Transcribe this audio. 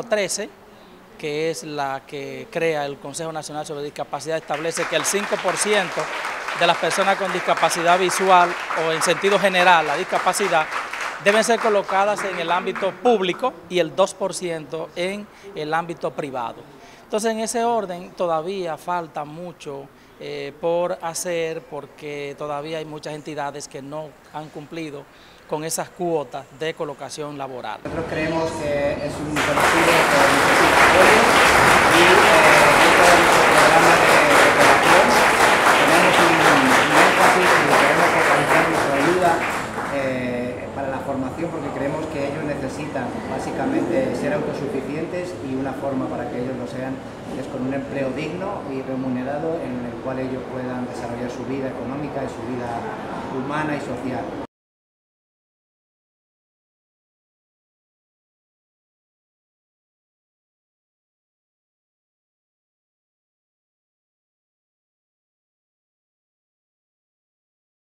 13, que es la que crea el Consejo Nacional sobre Discapacidad, establece que el 5% de las personas con discapacidad visual o en sentido general la discapacidad deben ser colocadas en el ámbito público y el 2% en el ámbito privado. Entonces, en ese orden todavía falta mucho por hacer, porque todavía hay muchas entidades que no han cumplido con esas cuotas de colocación laboral. Nosotros creemos que es un colectivo que necesita apoyo y porque creemos que ellos necesitan básicamente ser autosuficientes, y una forma para que ellos lo sean es con un empleo digno y remunerado en el cual ellos puedan desarrollar su vida económica y su vida humana y social.